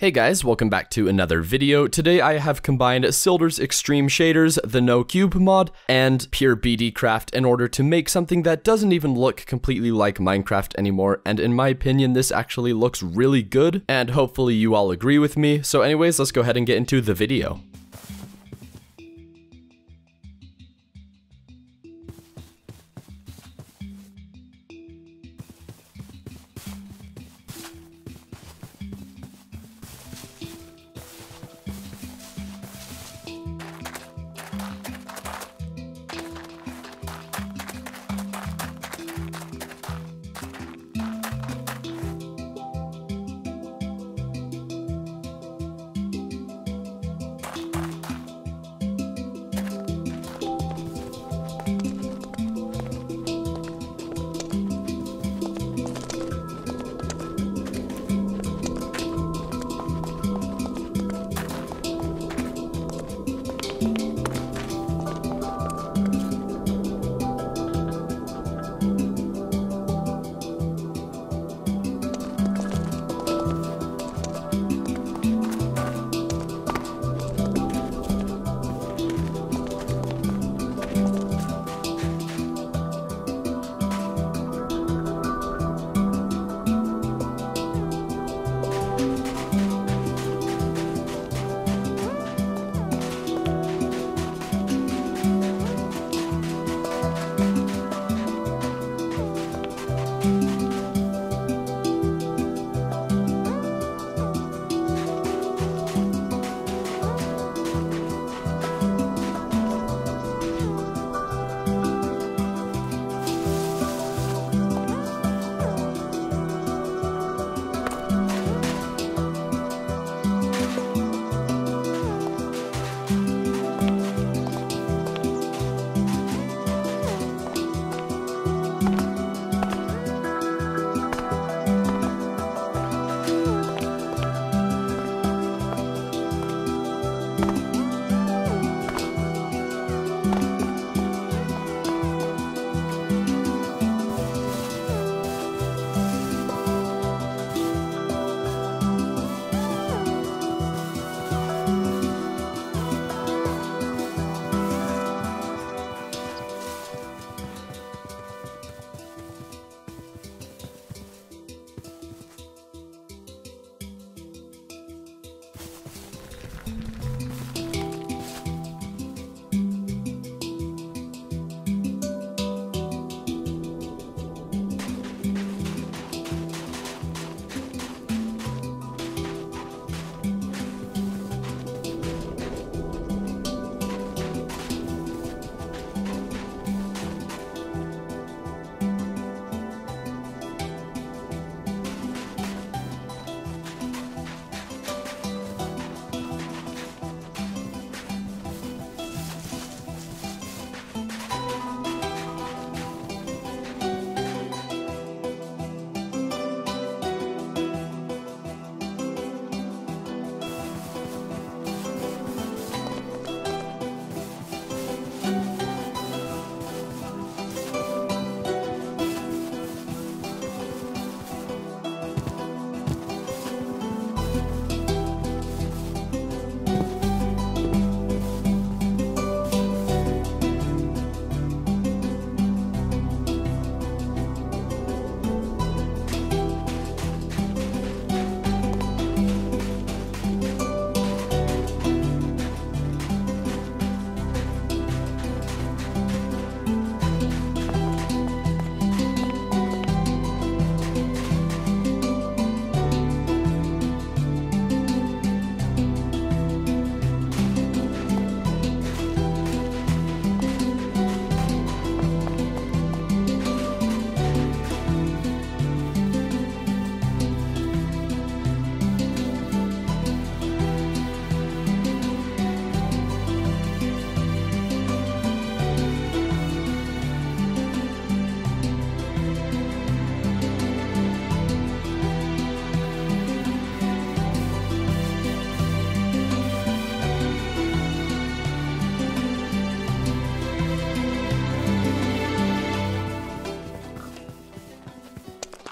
Hey guys, welcome back to another video. Today I have combined Sildur's Extreme Shaders, the No Cube mod, and Pure BD Craft in order to make something that doesn't even look completely like Minecraft anymore, and in my opinion this actually looks really good, and hopefully you all agree with me. So anyways, let's go ahead and get into the video.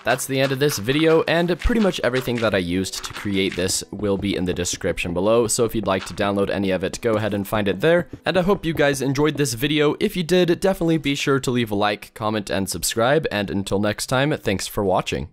That's the end of this video, and pretty much everything that I used to create this will be in the description below, so if you'd like to download any of it, go ahead and find it there. And I hope you guys enjoyed this video. If you did, definitely be sure to leave a like, comment, and subscribe, and until next time, thanks for watching.